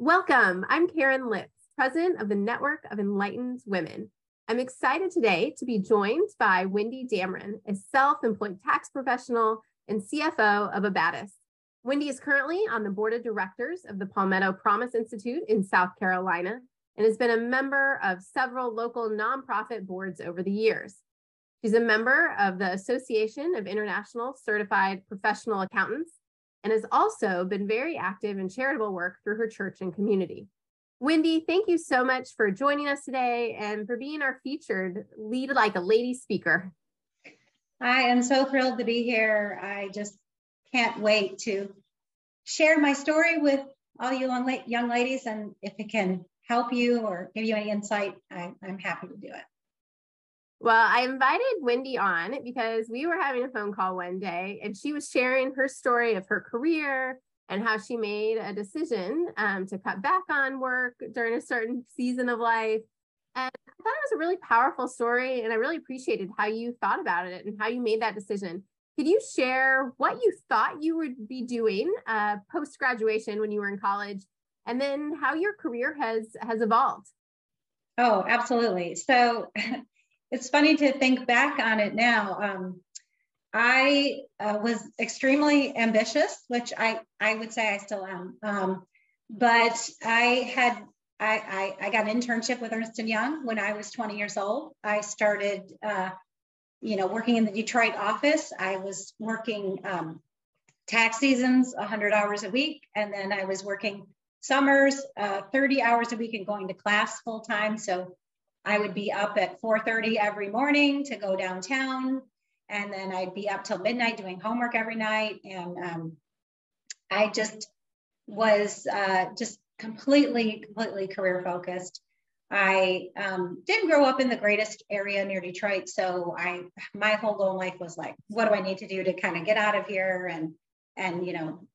Welcome, I'm Karen Litz, president of the Network of Enlightened Women. I'm excited today to be joined by Wendy Damron, a self-employed tax professional and CFO of Abatis. Wendy is currently on the board of directors of the Palmetto Promise Institute in South Carolina and has been a member of several local nonprofit boards over the years. She's a member of the Association of International Certified Professional Accountants and has also been very active in charitable work through her church and community. Wendy, thank you so much for joining us today and for being our featured Lead Like a Lady speaker. I am so thrilled to be here. I just can't wait to share my story with all you young ladies, and if it can help you or give you any insight, I'm happy to do it. Well, I invited Wendy on because we were having a phone call one day and she was sharing her story of her career and how she made a decision to cut back on work during a certain season of life. And I thought it was a really powerful story, and I really appreciated how you thought about it and how you made that decision. Could you share what you thought you would be doing post-graduation when you were in college, and then how your career has evolved? Oh, absolutely. So it's funny to think back on it now. I was extremely ambitious, which I would say I still am. But I got an internship with Ernst & Young when I was 20 years old. I started, working in the Detroit office. I was working tax seasons, 100 hours a week. And then I was working summers, 30 hours a week and going to class full time. So I would be up at 4:30 every morning to go downtown. And then I'd be up till midnight doing homework every night. And I just was just completely career focused. I didn't grow up in the greatest area near Detroit. So my whole life was like, what do I need to do to kind of get out of here and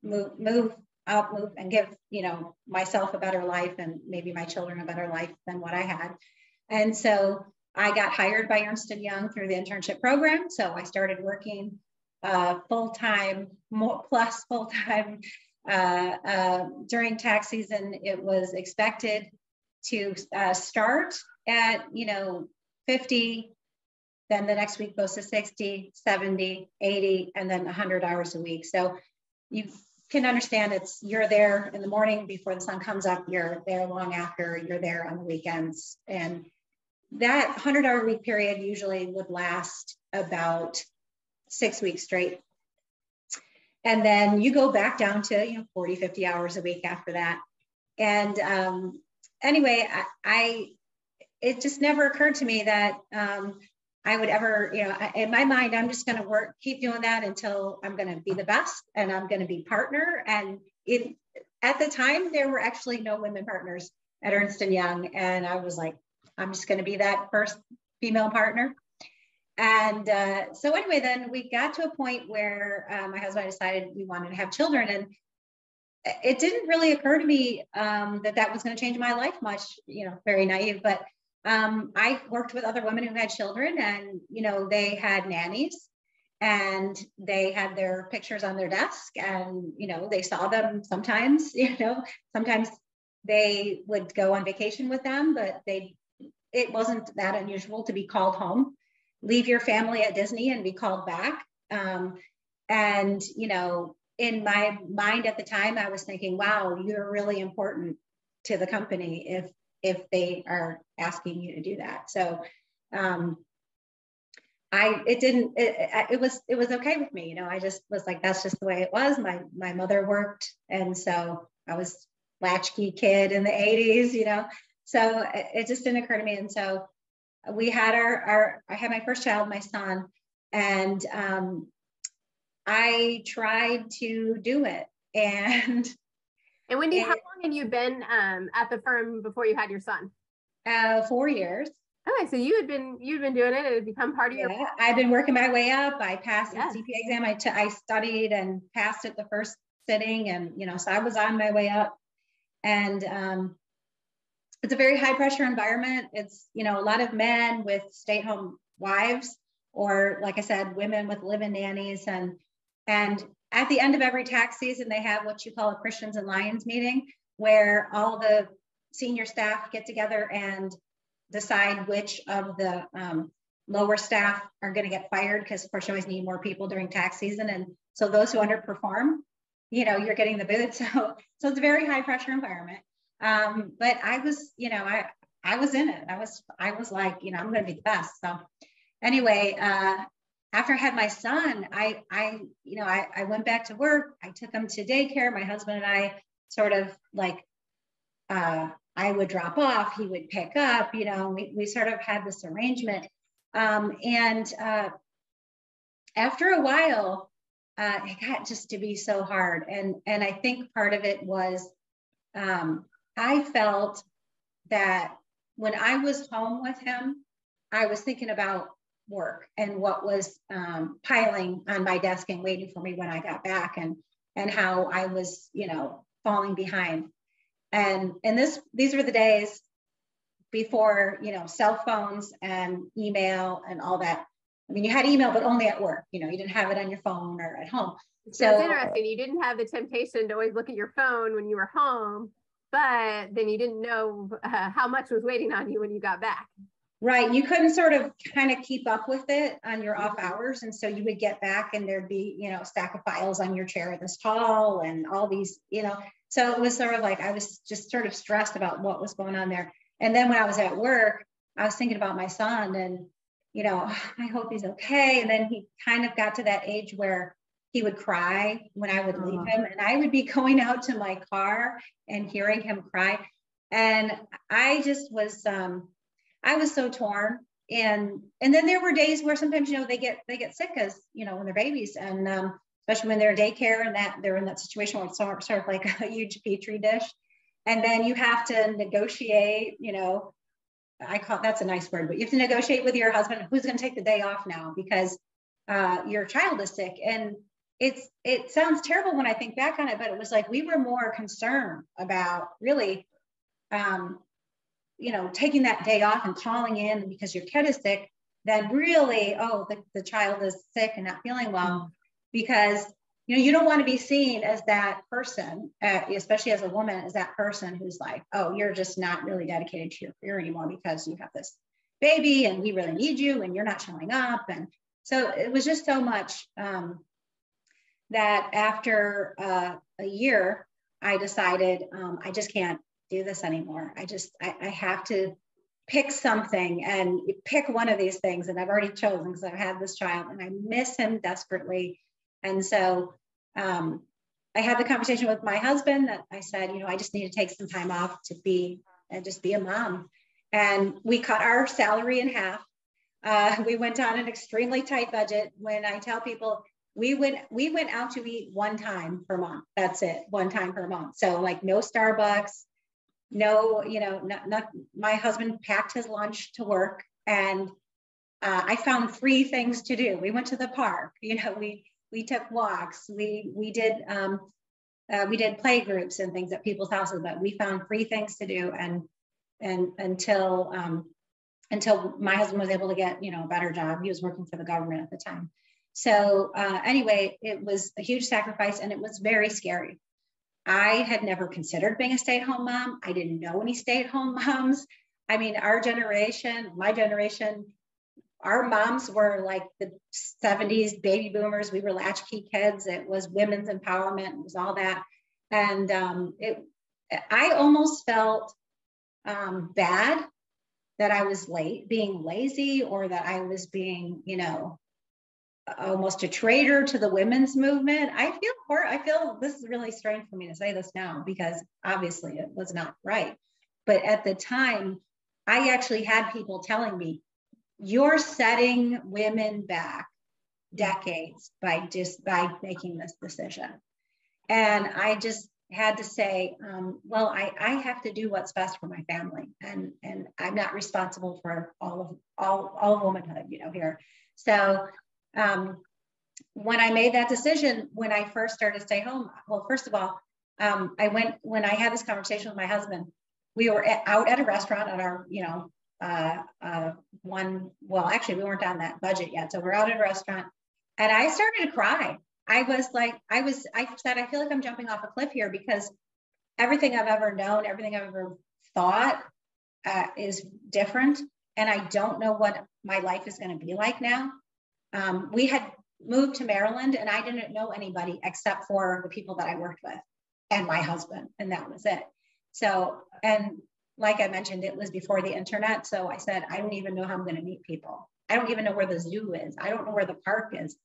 move up and give, myself a better life and maybe my children a better life than what I had. And so I got hired by Ernst & Young through the internship program. So I started working full-time, plus full-time during tax season. It was expected to start at, 50, then the next week goes to 60, 70, 80, and then 100 hours a week. So you can understand you're there in the morning before the sun comes up, you're there long after, you're there on the weekends. And that 100-hour week period usually would last about 6 weeks straight. And then you go back down to, 40, 50 hours a week after that. And anyway, it just never occurred to me that I would ever, in my mind, I'm just going to work, keep doing that until I'm going to be the best and I'm going to be partner. And at the time, there were actually no women partners at Ernst & Young. And I was like, I'm just going to be that first female partner. And so anyway, then we got to a point where my husband and I decided we wanted to have children. And it didn't really occur to me that was going to change my life much, very naive. But I worked with other women who had children and, they had nannies and they had their pictures on their desk and, they saw them sometimes, sometimes they would go on vacation with them, but it wasn't that unusual to be called home, leave your family at Disney and be called back. In my mind at the time, I was thinking, wow, you're really important to the company if they are asking you to do that. So it was okay with me. I just was like, that's just the way it was. My mother worked. And so I was latchkey kid in the 80s, So it just didn't occur to me. And so we had I had my first child, my son, and I tried to do it. And Wendy, how long had you been at the firm before you had your son? 4 years. Okay, so you'd been doing it. It had become part of your life. I've been working my way up. I passed the CPA exam. I studied and passed it the first sitting, and so I was on my way up. And it's a very high pressure environment. It's, a lot of men with stay-at-home wives, or like I said, women with live-in nannies. And at the end of every tax season, they have what you call a Christians and Lions meeting. where all the senior staff get together and decide which of the lower staff are going to get fired, because of course you always need more people during tax season. And so those who underperform, you know, you're getting the boot. So it's a very high pressure environment. But I was, you know, I was in it. I was like, you know, I'm going to be the best. So anyway, after I had my son, I went back to work. I took him to daycare. My husband and I sort of like, I would drop off, he would pick up, you know, we sort of had this arrangement. And after a while, it got just to be so hard. And I think part of it was, I felt that when I was home with him, I was thinking about work and what was piling on my desk and waiting for me when I got back, and how I was, you know, falling behind. And these were the days before, you know, cell phones and email and all that. I mean, you had email, but only at work. You know, you didn't have it on your phone or at home. So that's interesting. You didn't have the temptation to always look at your phone when you were home, but then you didn't know how much was waiting on you when you got back. Right. You couldn't sort of kind of keep up with it on your off hours. And so you would get back and there'd be, you know, a stack of files on your chair this tall and all these, you know. So it was sort of like, I was just sort of stressed about what was going on there. And then when I was at work, I was thinking about my son and, you know, I hope he's okay. And then he kind of got to that age where he would cry when I would leave him, and I would be going out to my car and hearing him cry. And I just was, I was so torn. And then there were days where sometimes, you know, they get sick as, you know, when they're babies, and especially when they're in daycare and that they're in that situation where it's sort of like a huge petri dish. And then you have to negotiate, you know, that's a nice word, but you have to negotiate with your husband, who's going to take the day off now because your child is sick. And it sounds terrible when I think back on it, but it was like, we were more concerned about really, you know, taking that day off and calling in because your kid is sick than really, oh, the child is sick and not feeling well, because, you know, you don't want to be seen as that person, especially as a woman, as that person who's like, oh, you're just not really dedicated to your career anymore because you have this baby and we really need you and you're not showing up. And so it was just so much that after a year, I decided I just can't do this anymore. I have to pick something and pick one of these things. And I've already chosen because I've had this child and I miss him desperately. And so I had the conversation with my husband that I said, you know, I just need to take some time off to be and just be a mom. And we cut our salary in half. We went on an extremely tight budget. When I tell people, we went out to eat one time per month. That's it, one time per month. So like no Starbucks, no, you know, not my husband packed his lunch to work, and I found free things to do. We went to the park, you know, we took walks, we did play groups and things at people's houses, but we found free things to do. And until my husband was able to get, you know, a better job. He was working for the government at the time. So anyway, it was a huge sacrifice and it was very scary. I had never considered being a stay-at-home mom. I didn't know any stay-at-home moms. I mean, my generation, our moms were like the 70s baby boomers. We were latchkey kids. It was women's empowerment. It was all that. And I almost felt bad that I was being lazy, or that I was being, you know, almost a traitor to the women's movement. I feel this is really strange for me to say this now, because obviously it was not right. But at the time, I actually had people telling me, you're setting women back decades by making this decision. And I just had to say, well, I have to do what's best for my family. And I'm not responsible for all womanhood, you know, here. So when I made that decision, when I first started to stay home, well, first of all, when I had this conversation with my husband, we were out at a restaurant on our, you know, actually we weren't on that budget yet. So we're out at a restaurant and I started to cry. I said, I feel like I'm jumping off a cliff here, because everything I've ever known, everything I've ever thought is different. And I don't know what my life is going to be like now. We had moved to Maryland and I didn't know anybody except for the people that I worked with and my husband, and that was it. So, and like I mentioned, it was before the internet. So I said, I don't even know how I'm going to meet people. I don't even know where the zoo is. I don't know where the park is.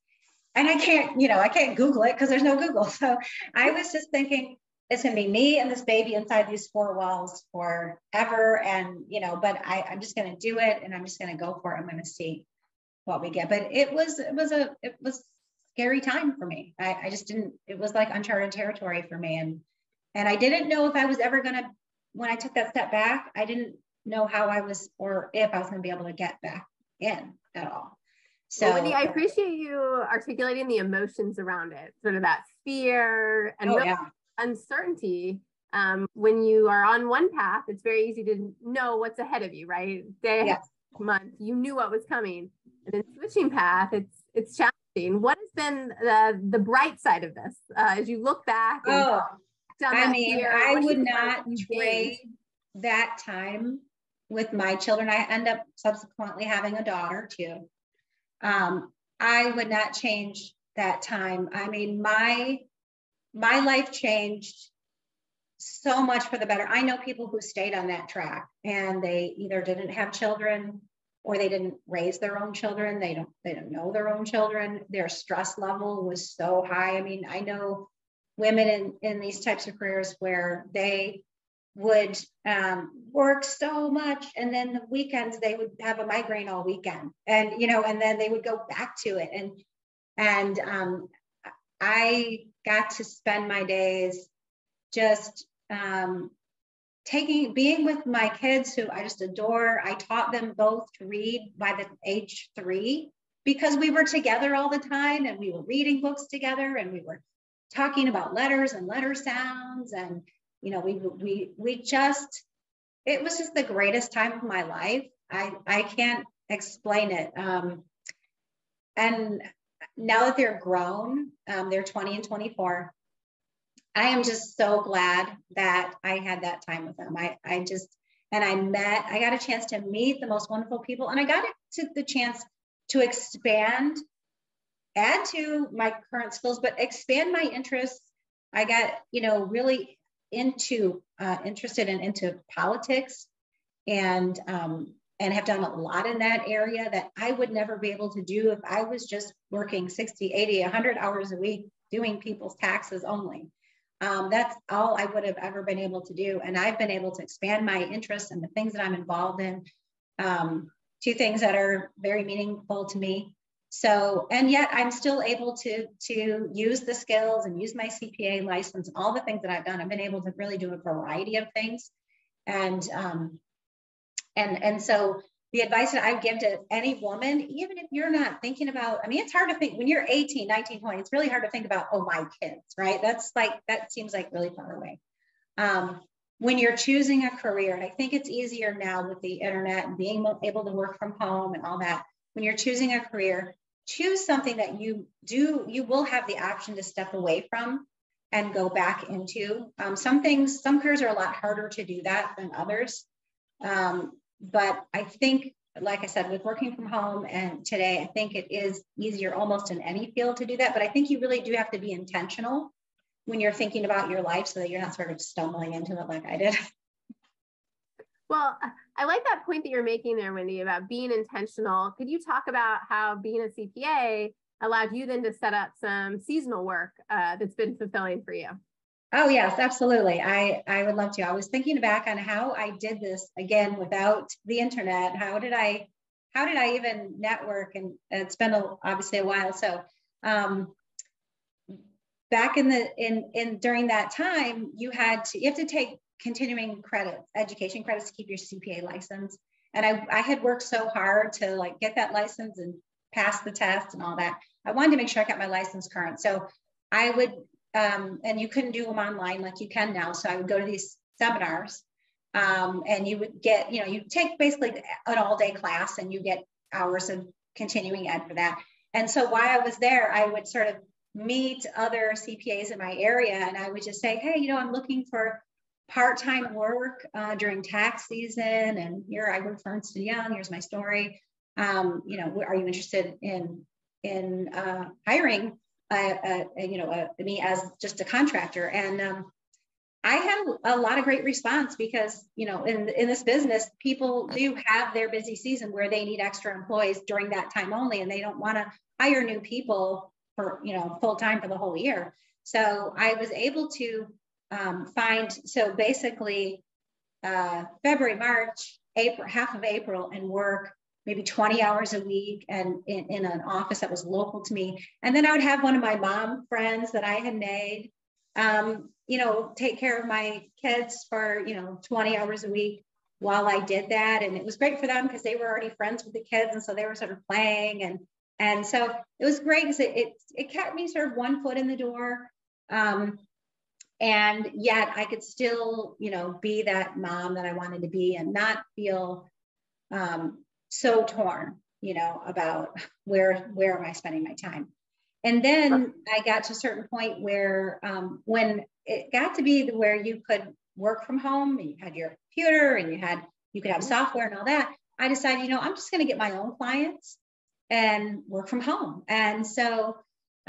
And I can't, you know, I can't Google it because there's no Google. So I was just thinking, it's going to be me and this baby inside these four walls forever. And, you know, but I'm just going to do it and I'm just going to go for it. I'm going to see what we get. But it was a scary time for me. I just didn't, it was like uncharted territory for me. And I didn't know if I was ever going to, when I took that step back, I didn't know how I was, or if I was going to be able to get back in at all. So, well, Wendy, I appreciate you articulating the emotions around it, sort of that fear and uncertainty. When you are on one path, it's very easy to know what's ahead of you, right? Day, month, you knew what was coming. And then switching path, it's challenging. What has been the bright side of this as you look back? And I would not trade that time with my children. I end up subsequently having a daughter too. I would not change that time. I mean, my life changed so much for the better. I know people who stayed on that track and they either didn't have children or they didn't raise their own children. They don't know their own children. Their stress level was so high. I mean, I know women in these types of careers where they would work so much, and then the weekends they would have a migraine all weekend, and you know, and then they would go back to it. And I got to spend my days just being with my kids, who I just adore. I taught them both to read by the age 3 because we were together all the time, and we were reading books together, and we were talking about letters and letter sounds, and you know, we just, it was just the greatest time of my life. I can't explain it. And now that they're grown, they're 20 and 24, I am just so glad that I had that time with them. I got a chance to meet the most wonderful people, and I got the chance to expand, add to my current skills, but expand my interests. I got, you know, really interested into politics, and have done a lot in that area that I would never be able to do if I was just working 60, 80, 100 hours a week doing people's taxes only. That's all I would have ever been able to do. And I've been able to expand my interests and the things that I'm involved in, to things that are very meaningful to me. So, and yet I'm still able to use the skills and use my CPA license, all the things that I've done. I've been able to really do a variety of things. And so the advice that I would give to any woman, even if you're not thinking about, I mean, it's hard to think when you're 18, 19, 20, it's really hard to think about, oh, my kids, right? That's like, that seems like really far away. When you're choosing a career, and I think it's easier now with the internet and being able to work from home and all that, when you're choosing a career, choose something that you will have the option to step away from and go back into. Some careers are a lot harder to do that than others. But I think, like I said, with working from home and today, I think it is easier almost in any field to do that. But I think you really do have to be intentional when you're thinking about your life so that you're not sort of stumbling into it like I did. Well, I like that point that you're making there, Wendy, about being intentional. Could you talk about how being a CPA allowed you then to set up some seasonal work that's been fulfilling for you? Oh, yes, absolutely. I would love to. I was thinking back on how I did this, again, without the internet. How did I even network? And it's been obviously a while. So back during that time, you have to take continuing credits, education credits to keep your CPA license. And I had worked so hard to like get that license and pass the test and all that. I wanted to make sure I kept my license current. So I would, and you couldn't do them online like you can now. So I would go to these seminars and you would get, you know, you take basically an all day class and you get hours of continuing ed for that. And so while I was there, I would sort of meet other CPAs in my area. And I would just say, hey, you know, I'm looking for part-time work during tax season. And here I work for Ernst & Young, here's my story. You know, are you interested in hiring me as just a contractor? And I had a lot of great response because, you know, in this business, people do have their busy season where they need extra employees during that time only, and they don't want to hire new people for, you know, full time for the whole year. So I was able to find, so basically February, March, April, half of April, and work maybe 20 hours a week and in an office that was local to me. And then I would have one of my mom friends that I had made, you know, take care of my kids for, you know, 20 hours a week while I did that. And it was great for them because they were already friends with the kids. And so they were sort of playing. And so it was great because it kept me sort of one foot in the door. And yet I could still, you know, be that mom that I wanted to be and not feel so torn, you know, about where am I spending my time. And then I got to a certain point where when it got to be where you could work from home and you had your computer and you could have software and all that, I decided, you know, I'm just going to get my own clients and work from home. And so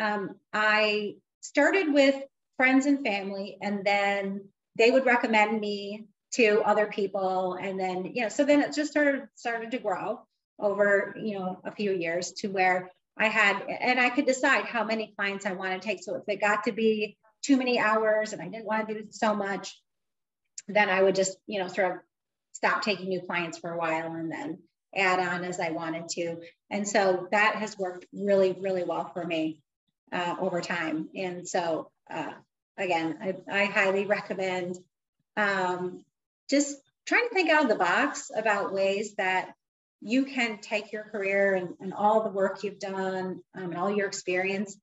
I started with friends and family, and then they would recommend me to other people. And then, you know, so then it just started to grow over, you know, a few years to where I had, and I could decide how many clients I want to take. So if it got to be too many hours and I didn't want to do so much, then I would just, you know, sort of stop taking new clients for a while and then add on as I wanted to. And so that has worked really, really well for me over time. And so again, I highly recommend just trying to think out of the box about ways that you can take your career and all the work you've done and all your experience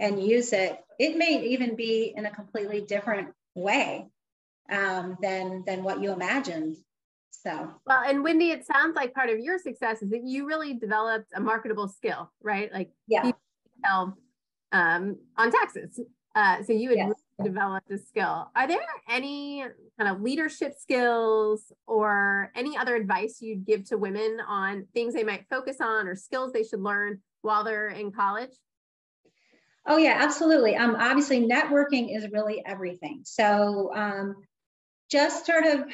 and use it. It may even be in a completely different way than what you imagined. So. Well, and Wendy, it sounds like part of your success is that you really developed a marketable skill, right? Like, yeah, on taxes. So you had, yes, really developed a skill. Are there any kind of leadership skills or any other advice you'd give to women on things they might focus on or skills they should learn while they're in college? Oh yeah, absolutely. Obviously networking is really everything. So just sort of,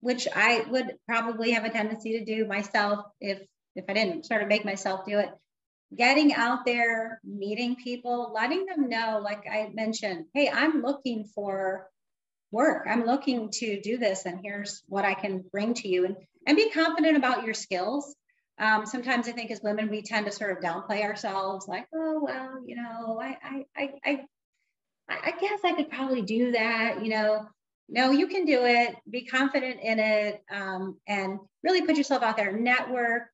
which I would probably have a tendency to do myself if I didn't sort of make myself do it. Getting out there, meeting people, letting them know, like I mentioned, hey, I'm looking for work. I'm looking to do this, and here's what I can bring to you. And be confident about your skills. Sometimes I think as women, we tend to sort of downplay ourselves, like, oh, well, you know, I guess I could probably do that, you know. No, you can do it. Be confident in it, and really put yourself out there. Network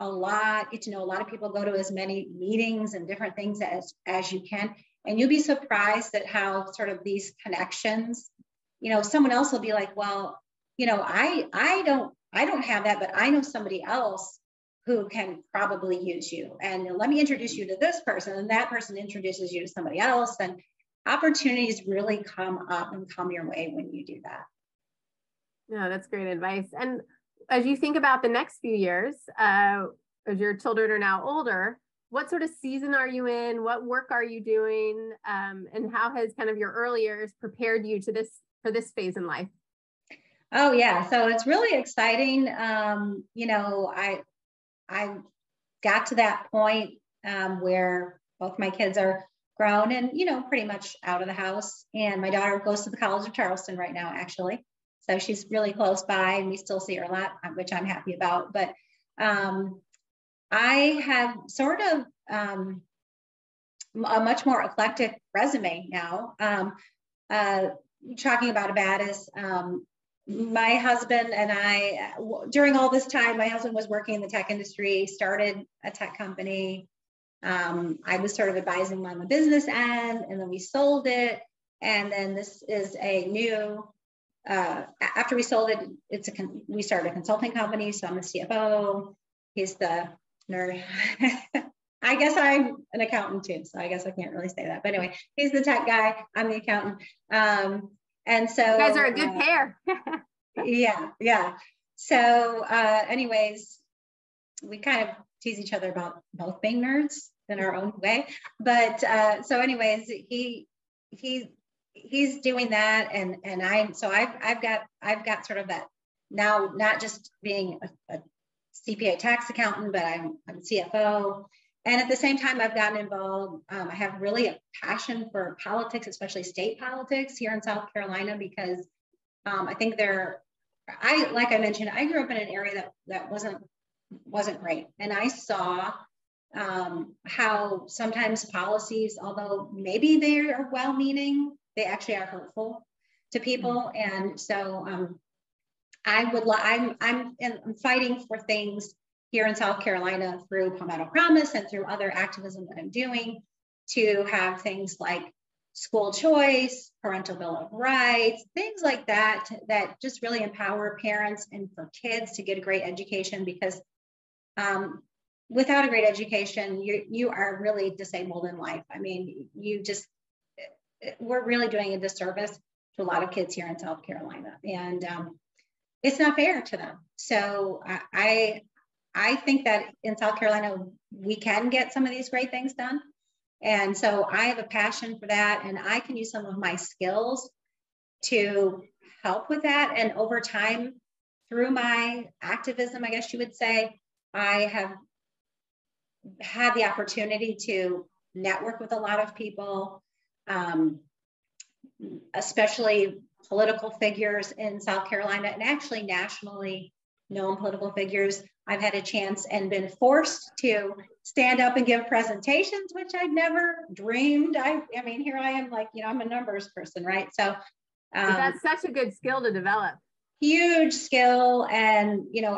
a lot, get to know a lot of people, go to as many meetings and different things as you can. And you'll be surprised at how sort of these connections, you know, someone else will be like, well, you know, I don't have that, but I know somebody else who can probably use you. And let me introduce you to this person. And that person introduces you to somebody else. And opportunities really come up and come your way when you do that. No, that's great advice. And as you think about the next few years, as your children are now older, what sort of season are you in? What work are you doing? And how has kind of your early years prepared you to this, for this phase in life? Oh yeah, so it's really exciting. You know, I got to that point where both my kids are grown and, you know, pretty much out of the house. And my daughter goes to the College of Charleston right now, actually. So she's really close by and we still see her a lot, which I'm happy about. But I have sort of a much more eclectic resume now. Talking about Abatis, my husband and I, during all this time, my husband was working in the tech industry, started a tech company. I was sort of advising him on the business end, and then we sold it. And then this is a NeW. After we sold it, we started a consulting company. So I'm the CFO. He's the nerd. I guess I'm an accountant too, so I guess I can't really say that. But anyway, he's the tech guy. I'm the accountant. And so you guys are a good pair. Yeah. So anyways, we kind of tease each other about both being nerds in our own way. But so anyways, he's doing that, and I'm, so I've got sort of that now, not just being a CPA tax accountant, but I'm CFO. And at the same time, I've gotten involved. I have really a passion for politics, especially state politics here in South Carolina, because I think like I mentioned, I grew up in an area that wasn't great. And I saw how sometimes policies, although maybe they are well-meaning, they actually are hurtful to people. And so I'm fighting for things here in South Carolina through Palmetto Promise and through other activism that I'm doing to have things like school choice, parental bill of rights, things like that, that just really empower parents and for kids to get a great education, because without a great education, you are really disabled in life. I mean, we're really doing a disservice to a lot of kids here in South Carolina, and it's not fair to them. So I think that in South Carolina, we can get some of these great things done. And so I have a passion for that, and I can use some of my skills to help with that. And over time, through my activism, I guess you would say, I have had the opportunity to network with a lot of people, especially political figures in South Carolina, and actually nationally known political figures. I've had a chance and been forced to stand up and give presentations, which I'd never dreamed. I mean, here I am, like, you know, I'm a numbers person, right? So that's such a good skill to develop. Huge skill. And, you know,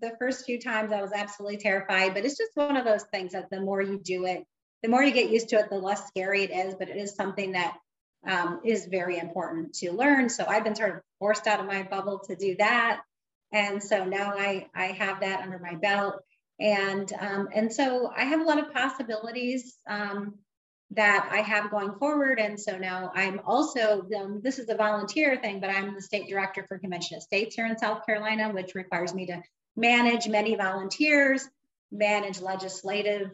the first few times I was absolutely terrified, but it's just one of those things that the more you do it, the more you get used to it, the less scary it is, but it is something that is very important to learn. So I've been sort of forced out of my bubble to do that. And so now I have that under my belt. And so I have a lot of possibilities that I have going forward. And so now I'm also, this is a volunteer thing, but I'm the state director for Convention of States here in South Carolina, which requires me to manage many volunteers, manage legislative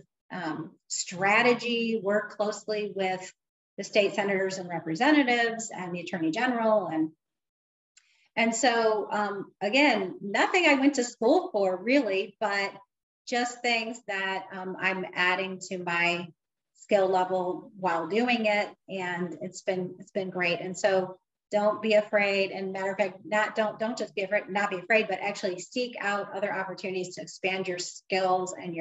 strategy, work closely with the state senators and representatives and the attorney general. And so, again, nothing I went to school for really, but just things that I'm adding to my skill level while doing it. And it's been great. And so don't be afraid. And matter of fact, don't just be afraid, not be afraid, but actually seek out other opportunities to expand your skills and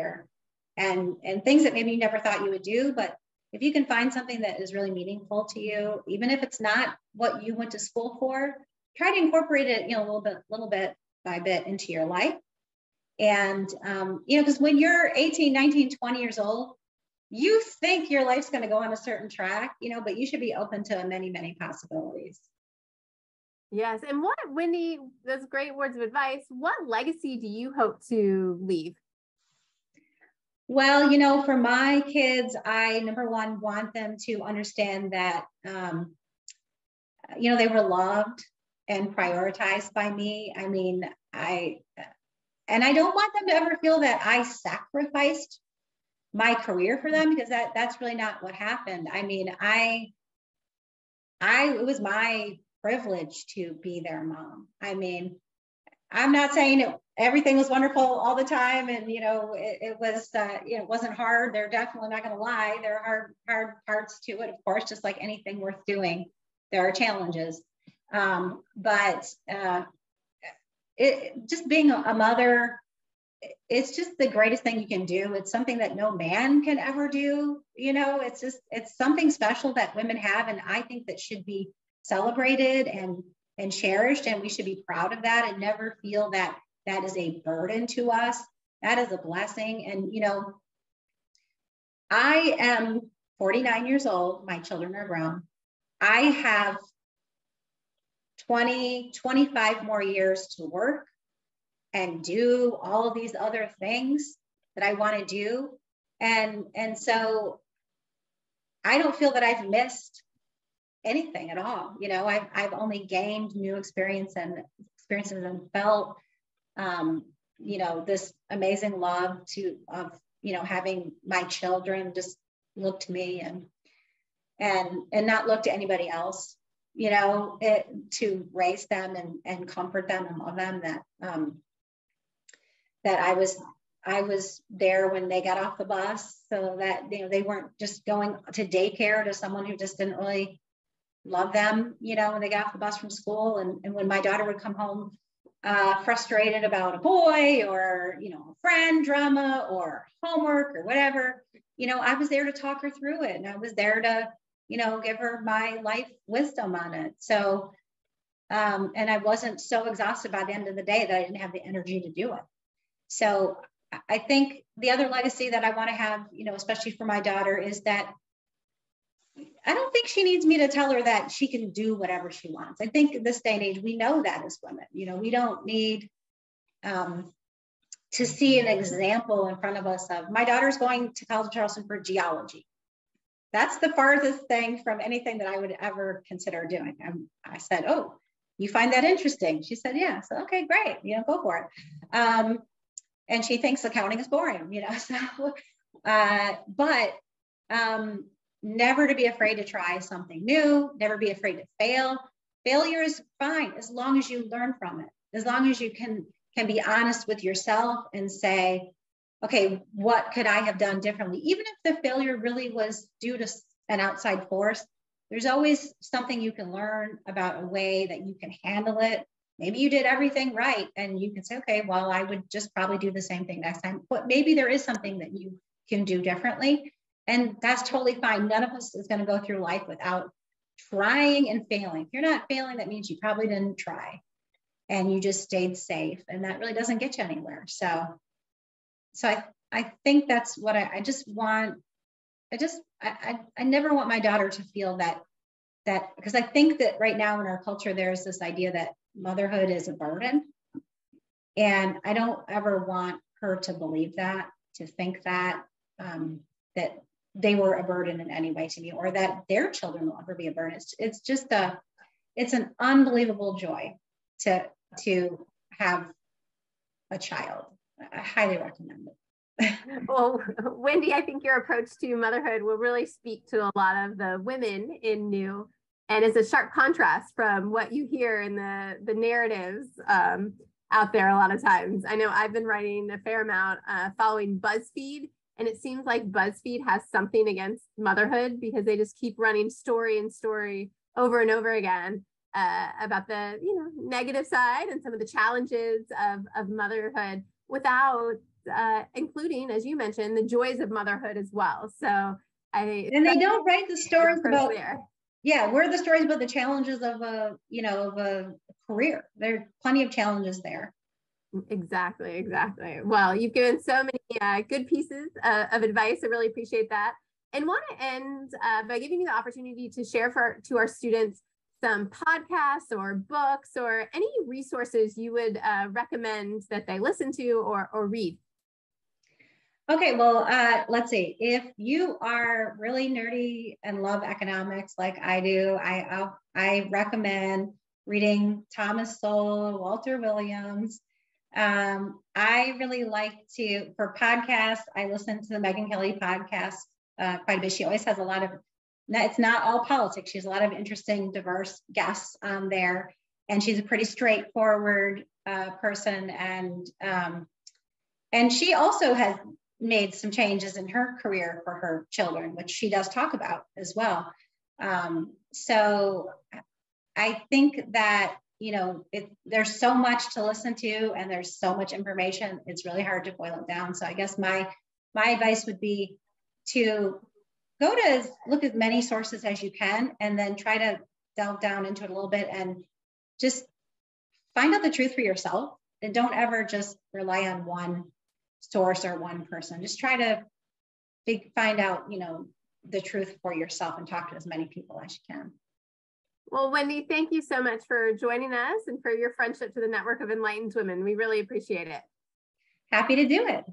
and things that maybe you never thought you would do. But if you can find something that is really meaningful to you, even if it's not what you went to school for, try to incorporate it, you know, a little bit by bit into your life. And, you know, because when you're 18, 19, 20 years old, you think your life's going to go on a certain track, you know, but you should be open to many, many possibilities. Yes. And what, Wendy, those great words of advice, what legacy do you hope to leave? Well, you know, for my kids, I, number one, want them to understand that, you know, they were loved and prioritized by me. I mean, I don't want them to ever feel that I sacrificed my career for them, because that's really not what happened. I mean, it was my privilege to be their mom. I mean, I'm not saying everything was wonderful all the time, and you know, it was, it wasn't hard. They're definitely not going to lie. There are hard parts to it, of course, just like anything worth doing. There are challenges. Just being a mother, it's just the greatest thing you can do. It's something that no man can ever do. You know, it's something special that women have. And I think that should be celebrated and cherished. And we should be proud of that and never feel that that is a burden to us. That is a blessing. And, you know, I am 49 years old. My children are grown. I have 20, 25 more years to work and do all of these other things that I want to do. And so I don't feel that I've missed anything at all. You know, I've only gained new experiences and felt, you know, this amazing love of, you know, having my children just look to me and not look to anybody else, you know, to raise them and comfort them and love them, that, that I was there when they got off the bus, so that, you know, they weren't just going to daycare to someone who just didn't really love them, you know, when they got off the bus from school. And when my daughter would come home frustrated about a boy or, you know, a friend drama or homework or whatever, you know, I was there to talk her through it. And I was there to, you know, give her my life wisdom on it. So, and I wasn't so exhausted by the end of the day that I didn't have the energy to do it. So I think the other legacy that I want to have, you know, especially for my daughter, is that I don't think she needs me to tell her that she can do whatever she wants. I think in this day and age, we know that as women, you know, we don't need to see an example in front of us of, my daughter's going to College of Charleston for geology. That's the farthest thing from anything that I would ever consider doing. I said, oh, you find that interesting? She said, yeah. So, okay, great, you know, go for it. And she thinks accounting is boring, you know, so, but never to be afraid to try something new, never be afraid to fail. Failure is fine, as long as you learn from it, as long as you can be honest with yourself and say, okay, what could I have done differently? Even if the failure really was due to an outside force, there's always something you can learn about a way that you can handle it. Maybe you did everything right, and you can say, okay, well, I would just probably do the same thing next time. But maybe there is something that you can do differently, and that's totally fine. None of us is going to go through life without trying and failing. If you're not failing, that means you probably didn't try, and you just stayed safe, and that really doesn't get you anywhere. So I think that's what I just want. I never want my daughter to feel that, because I think that right now in our culture, there's this idea that motherhood is a burden, and I don't ever want her to believe that, to think that that they were a burden in any way to me, or that their children will ever be a burden. It's just it's an unbelievable joy to have a child. I highly recommend it. Well, Wendy, I think your approach to motherhood will really speak to a lot of the women in NeW, and is a sharp contrast from what you hear in the narratives out there a lot of times. I know I've been writing a fair amount following BuzzFeed, and it seems like BuzzFeed has something against motherhood, because they just keep running story and story over and over again about the, you know, negative side and some of the challenges of motherhood, without including, as you mentioned, the joys of motherhood as well. So and they don't write the stories about there. Yeah, where are the stories about the challenges of a career? There are plenty of challenges there. Exactly. Well, you've given so many good pieces of advice. I really appreciate that, and want to end by giving you the opportunity to share to our students some podcasts or books or any resources you would recommend that they listen to or read. Okay, well, let's see. If you are really nerdy and love economics like I do, I recommend reading Thomas Sowell, Walter Williams. I really for podcasts, I listen to the Megyn Kelly podcast quite a bit. She always has a lot of, it's not all politics. She has a lot of interesting, diverse guests on there. And she's a pretty straightforward person. And she also has made some changes in her career for her children, which she does talk about as well. So I think that, you know, there's so much to listen to, and there's so much information. It's really hard to boil it down. So I guess my advice would be to go to look as many sources as you can, and then try to delve down into it a little bit, and just find out the truth for yourself. And don't ever just rely on one source or one person. Just try to find out, you know, the truth for yourself, and talk to as many people as you can. Well, Wendy, thank you so much for joining us and for your friendship to the Network of Enlightened Women. We really appreciate it. Happy to do it.